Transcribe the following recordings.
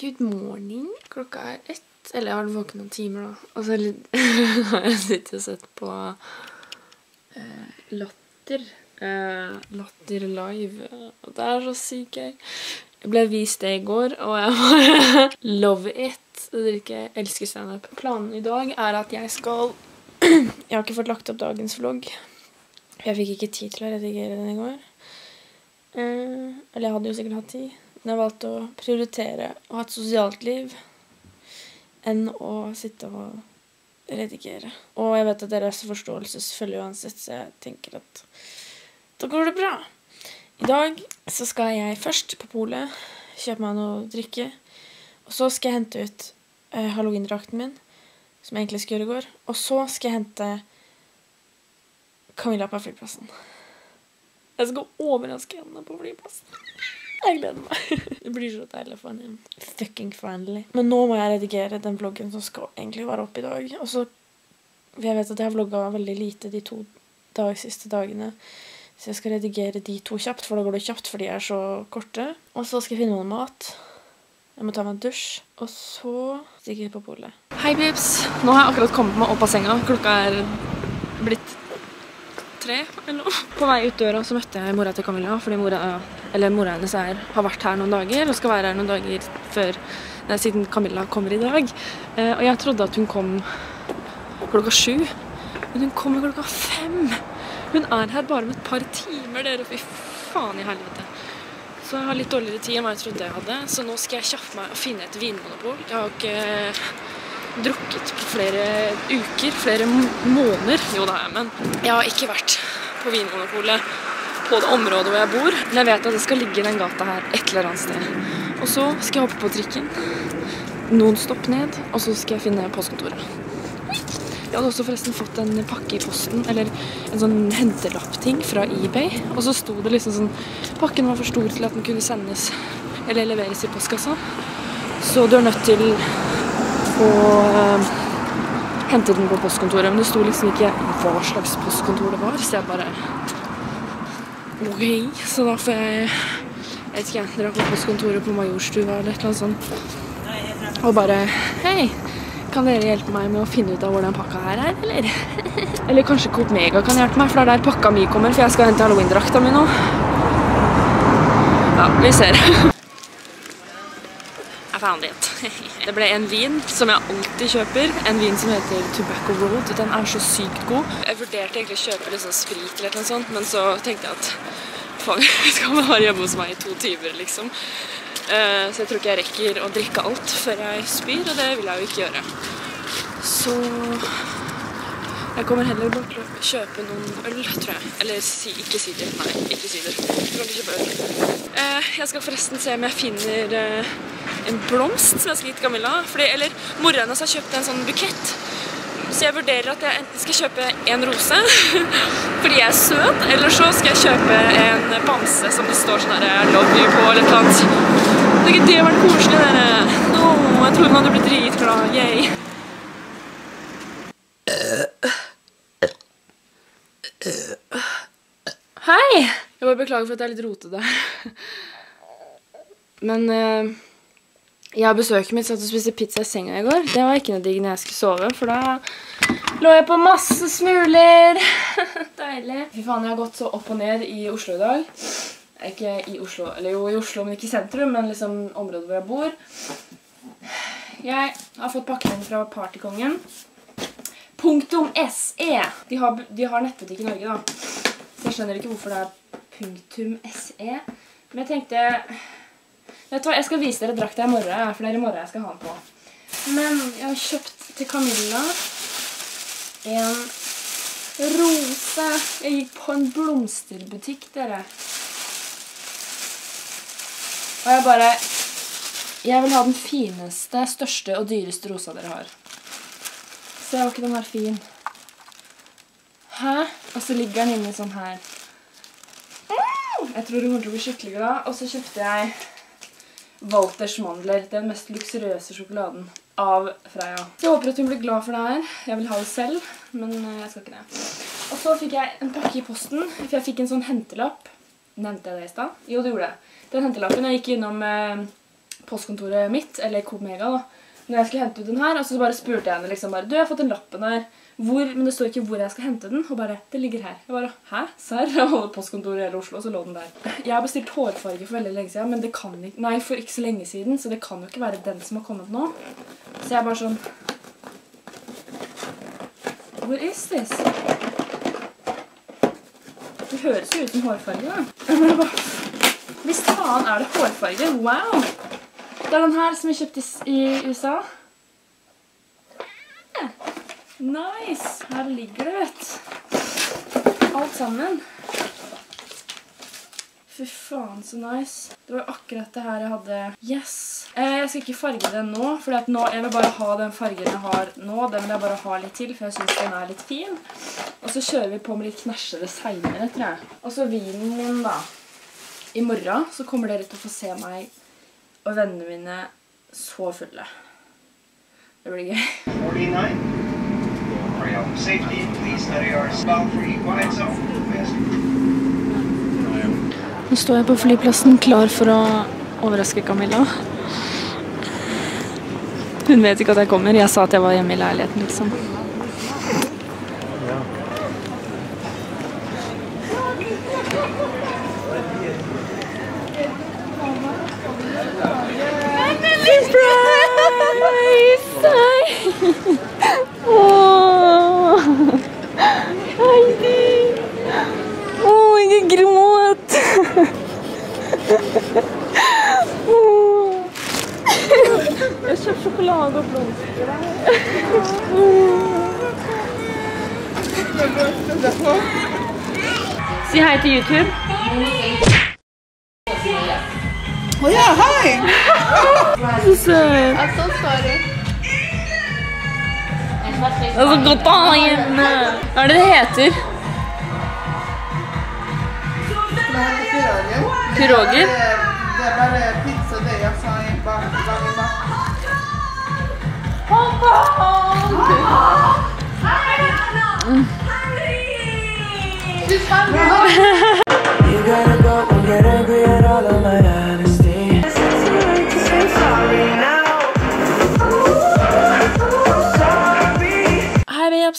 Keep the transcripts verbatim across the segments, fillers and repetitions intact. Good morning. Klokka er ett. Eller jeg har vært våken noen timer da. Og så har jeg sittet og sett på uh, Latter. Uh, Latter live. Og det er så sykt gøy. Jeg ble vist det i går, og jeg bare love it. Det er ikke, jeg elsker stand-up. Planen i dag er at jeg skal... jeg har ikke fått lagt opp dagens vlogg. Jeg fikk ikke tid til å redigere den i går. Uh, eller jeg hadde jo sikkert hatt tid. Men jeg valgte å prioritere å ha et sosialt liv enn å sitte og redigere. Og jeg vet at deres forståelse selvfølgelig uansett, så jeg tenker at da går det bra. I dag så skal jeg først på polet, kjøpe meg noe å drikke. Og så skal jeg hente ut eh, halloween-drakten min, som jeg egentlig skulle gjøre i går. Og så skal jeg hente Camilla på flyplassen. Jeg skal overraske henne på flyplassen. Jeg gleder meg. Det blir så deilig å få henne hjem. Fucking friendly. Men nå må jeg redigere den vloggen som skal egentlig være opp i dag. Og så, jeg vet at jeg har vlogget veldig lite de to dag, siste dagene. Så jeg skal redigere de to kjapt, for da går det kjapt, for de er så korte. Og så skal jeg finne noe mat. Jeg må ta meg en dusj. Og så stikker jeg på polet. Hei, babes. Nå har jeg akkurat kommet meg opp av senga. Klokka er blitt... På vei ut døra så møtte jeg mora til Camilla, fordi mora, eller mora hennes er, har vært her noen dager og skal være her noen dager før, nei, siden Camilla kommer i dag. Eh, og jeg trodde at hun kom klokka sju, men hun kommer klokka fem. Hun er her bare om et par timer, dere, fy faen i helvete. Så jeg har litt dårligere tid enn hva jeg trodde jeg hadde, så nå skal jeg kjaffe meg og finne et vinmonopol. Jeg har ikke... drukket på flere uker, flere måneder. Jo, det har jeg, men jeg har ikke vært på Vinmonopolet på det området hvor jeg bor. Men jeg vet at det skal ligge i den gata her et eller annet sted. Og så skal jeg hoppe på trikken, noen stopp ned, og så skal jeg finne postkontoret. Jeg hadde også forresten fått en pakke i posten, eller en sånn hentelapp-ting fra eBay. Og så sto det liksom sånn, pakken var for stor til at den kunne sendes, eller leveres i postkassa. Så du er nødt til... og øh, hentet den på postkontoret, men det sto liksom ikke hva slags postkontor det var, så jeg bare ok, så da får jeg jeg vet ikke, jeg drar på postkontoret på Majorstua eller et eller annet sånt og bare, hei, kan dere hjelpe meg med å finne ut av hvordan pakka her er, eller? Eller kanskje Coop Mega kan hjelpe meg, for det er der pakka mi kommer, for jeg skal hente Halloween-drakta mi nå. Ja, vi ser. Det ble en vin som jeg alltid kjøper, en vin som heter Tobacco Road. Den er så sykt god. Jeg vurderte egentlig å kjøpe liksom sprit eller noe sånt, men så tenkte jeg at faen, skal man være hjemme hos meg i to timer liksom. Uh, så jeg tror ikke jeg rekker å drikke alt før jeg spyr, og det vil jeg jo ikke gjøre. Så jeg kommer heller bort til å kjøpe noen øl, tror jeg. Eller si, ikke sider, nei, ikke sider. Jeg kan ikke kjøpe øl. Uh, jeg skal forresten se om jeg finner... Uh, en blomst som jeg skal gitt Camilla, fordi, eller moren hennes har kjøpt en sånn bukett, så jeg vurderer at jeg enten skal kjøpe en rose fordi jeg er søt, eller så skal jeg kjøpe en bamse som det står sånn her love you på eller noe. Det er ikke det å være koselig der. Nå, jeg tror hun hadde blitt dritglad. Yay. Hei! Jeg bare beklager for at jeg er litt rotet der. Men uh... jeg og besøket mitt satt og spiste pizza i senga i går. Det var ikke noe digg når jeg skulle sove, for da lå jeg på masse smuler. Deilig. Fy faen, jeg har gått så opp og ned i Oslo i dag. Ikke i Oslo, eller jo i Oslo, men ikke i sentrum, men liksom området hvor jeg bor. Jeg har fått pakken fra Partykongen. Punktum S E. De har, de har nettbutikk i Norge da. Så jeg skjønner ikke hvorfor det er punktum S E. Men jeg tenkte... vet du hva, jeg skal vise dere drakta i morgen, for det er i morgen jeg skal ha den på. Men jeg har kjøpt til Camilla en rose. Jeg gikk på en blomsterbutikk, dere. Og jeg bare, jeg vil ha den fineste, største og dyreste rosa dere har. Se, var ikke den her fin? Hæ? Og så ligger den inne sånn her. Jeg tror hun kommer til å bli skikkelig glad. Og så kjøpte jeg... Walters Mandler, den mest luksuriøse sjokoladen av Freia. Jeg håper at hun blir glad for det her. Jeg vil ha det selv, men jeg skal ikke det. Og så fikk jeg en pakke i posten, for jeg fikk en sånn hentelapp. Nevnte jeg det i sted? Jo, det gjorde jeg. Den hentelappen, jeg gikk innom eh, postkontoret mitt, eller Komega da, når jeg skulle hente ut den her, og så bare spurte jeg henne liksom bare, du, jeg har fått den lappen her, hvor, men det står ikke hvor jeg skal hente den, og bare, det ligger her. Jeg bare, hæ? Serr? Jeg holder postkontoret i hele Oslo, og så lå den der. Jeg har bestilt hårfarge for veldig lenge siden, men det kan ikke, nei, for ikke så lenge siden, så det kan jo ikke være den som har kommet nå. Så jeg bare sånn, hvor is this? Det høres jo ut som hårfarge da. Hvis faen er det hårfarge, wow! Det er den her som jeg kjøpte i U S A. Nice! Her ligger det, vet du. Alt sammen. Fy faen, så nice. Det var akkurat det her jeg hadde. Yes! Jeg skal ikke farge den nå, for jeg vil bare ha den fargen jeg har nå. Den vil jeg bare ha litt til, for jeg synes den er litt fin. Og så kjører vi på med litt knæsjere senere, tror jeg. Og så vinen min da. I morgen så kommer dere til å få se meg og vennene mine så fulle. Det blir gøy. Nå står jeg på flyplassen klar for å overraske Camilla. Hun vet ikke at jeg kommer. Jeg sa at jeg var hjemme i leiligheten, liksom. Åh, Heidi! Åh, jeg gråt! Jeg kjøper sjokolade og blomster. Si hei til YouTube. Åh ja, hei! Så søt! I'm so sorry. Det er så godt å ha hjemme. Hva er det det heter? Piroger? Det er bare pizza det jeg sa i barnebakka. You gotta go and get angry at all of my honesty. It's right to say sorry now.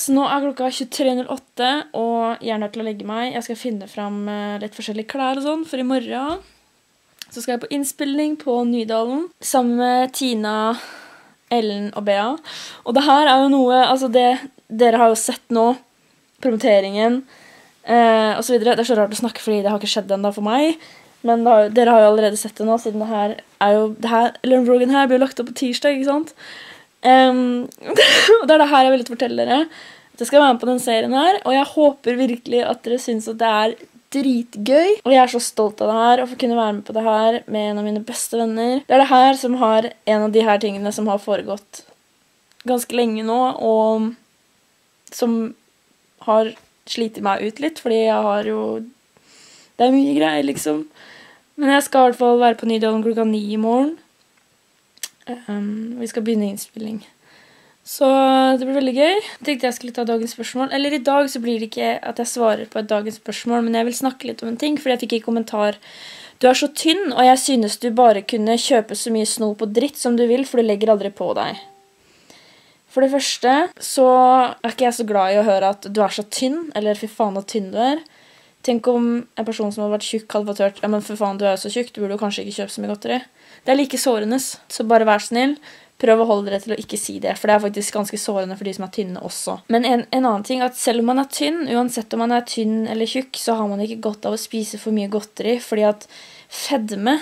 Nå er klokka tjuetre nul åtte, og jeg er nødt til å legge meg. Jeg skal finne fram litt forskjellige klær og sånn, for i morgen så skal jeg på innspilling på Nydalen, sammen med Tina, Ellen og Bea. Og det her er jo noe, altså det, dere har jo sett nå, promoteringen eh, og så videre. Det er så rart å snakke, fordi det har ikke skjedd enda for meg. Men da, dere har jo allerede sett det nå, siden det her er jo, det her, Lønbrogen her blir jo lagt opp på tirsdag, ikke sant? Um, det er det her jeg ville fortelle dere. Jeg skal være med på den serien her, og jeg håper virkelig at dere synes at det er dritgøy. Og jeg er så stolt av det her, og for å kunne være med på det her med en av mine beste venner. Det er det her som har en av de her tingene som har foregått ganske lenge nå, og som har slitet meg ut litt, fordi jeg har jo, det er mye greier liksom. Men jeg skal i hvert fall være på Nydalen klokka ni i morgen. Um, vi skal begynne innspilling. Så det blir veldig gøy. Jeg tenkte jeg skulle ta dagens spørsmål. Eller i dag så blir det ikke at jeg svarer på et dagens spørsmål, men jeg vil snakke litt om en ting, fordi jeg fikk en kommentar. Du er så tynn, og jeg synes du bare kunne kjøpe så mye snop og dritt som du vil, for du legger aldri på deg. For det første så er ikke jeg så glad i å høre at du er så tynn, eller fy faen hvor tynn du er. Tenk om en person som har vært tjukk hadde fått hørt, ja, men for faen, du er jo så tjukk, du burde jo kanskje ikke kjøpe så mye godteri. Det er like sårende, så bare vær snill, prøv å holde dere til å ikke si det, for det er faktisk ganske sårende for de som er tynne også. Men en, en annen ting, at selv om man er tynn, uansett om man er tynn eller tjukk, så har man ikke godt av å spise for mye godteri, fordi at fedme,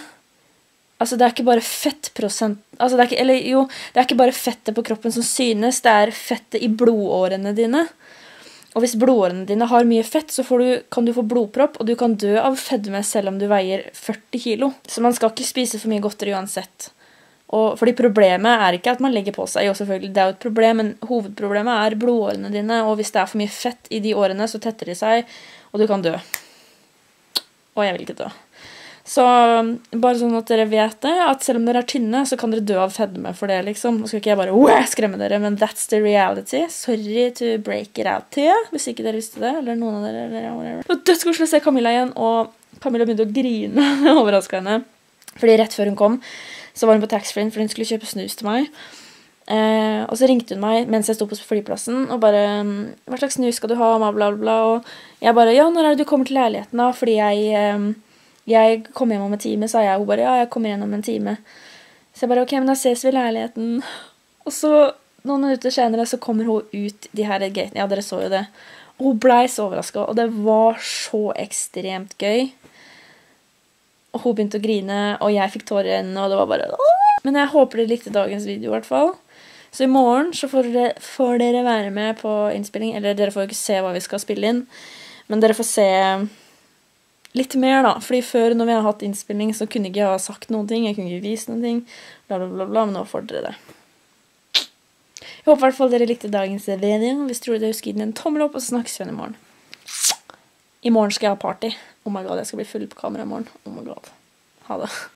altså det er ikke bare fettprosent, altså det er ikke, eller jo, det er ikke bare fettet på kroppen som synes, det er fettet i blodårene dine. Og hvis blodårene dine har mye fett, så får du, kan du få blodpropp, og du kan dø av fedme selv om du veier førti kilo. Så man skal ikke spise for mye godteri uansett. Og, fordi problemet er ikke at man legger på seg, jo selvfølgelig, det er jo et problem, men hovedproblemet er blodårene dine, og hvis det er for mye fett i de årene, så tetter de seg, og du kan dø. Og jeg vil ikke dø. Så bare sånn at dere vet det, at selv om dere er tynne, så kan dere dø av fedme for det, liksom. Nå skal ikke jeg bare skremme dere, men that's the reality. Sorry to break it out til, hvis ikke dere visste det, eller noen av dere, eller whatever. Og dødskoselig å se Camilla igjen, og Camilla begynte å grine, overrasket henne. Fordi rett før hun kom, Så var hun på taxfree for hun skulle kjøpe snus til meg. Eh, og så ringte hun meg mens jeg stod på flyplassen og bare, hva slags snus skal du ha, bla bla bla. Og jeg bare, ja, når er det du kommer til leiligheten da? Fordi jeg, eh, jeg kom hjem om en time, sa jeg. Hun bare, ja, jeg kommer hjem om en time. Så jeg bare, ok, men da ses vi i leiligheten. Og så noen minutter senere så kommer hun ut de her gatene. Ja, dere så jo det. Og hun ble så overrasket, og det var så ekstremt gøy. Og hun begynte å grine, og jeg fikk tårer i øynene, og det var bare... Åh! Men jeg håper dere likte dagens video i hvert fall. Så i morgen så får dere, får dere være med på innspilling, eller dere får jo ikke se hva vi skal spille inn. Men dere får se litt mer da, fordi før når vi har hatt innspilling så kunne jeg ikke ha sagt noen ting, jeg kunne ikke vise noen ting, bla bla bla bla, men nå får dere det. Jeg håper i hvert fall dere likte dagens video. Hvis dere tror det, husk gi den en tommel opp, og så snakkes vi i morgen. I morgen skal jeg ha party. Oh my god, jeg skal bli full på kamera i morgen. Oh my god. Ha det.